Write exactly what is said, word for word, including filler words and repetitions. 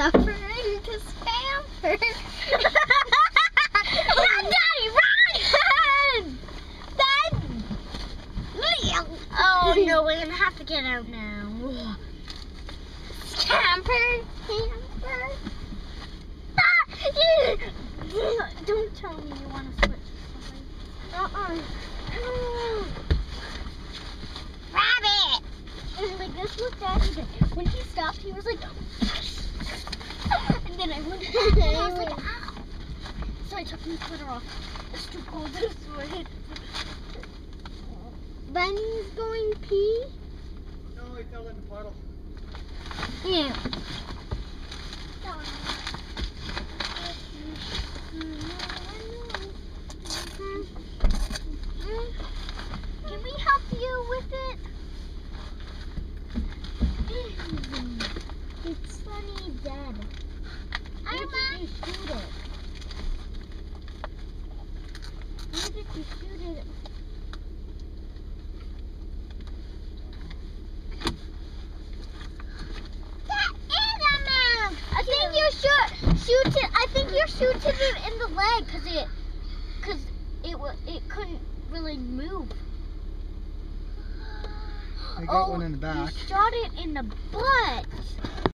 suffering to spam her. Run, Daddy, run! Dad! Oh no, we're gonna have to get out now. Scamper, camper. Ah, don't tell me you want to switch to something. Uh-uh. Rabbit! And like this was Daddy did. When he stopped, he was like, and then I went, and I was like, ow. So I took my sweater off. It's too cold to sweat. Bunny's going pee. No, he fell in the puddle. Yeah. Can we help you with it? It's funny, Dad. Where did you shoot it? Where did you shoot it? Shoot it! I think you're shooting it in the leg, cause it, cause it it couldn't really move. I got oh, one in the back. You shot it in the butt.